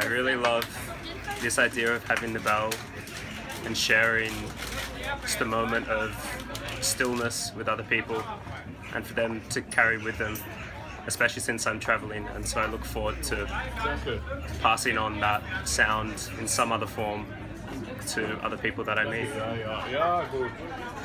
I really love this idea of having the bell and sharing just a moment of stillness with other people and for them to carry with them, especially since I'm traveling, and so I look forward to passing on that sound in some other form to other people that I meet.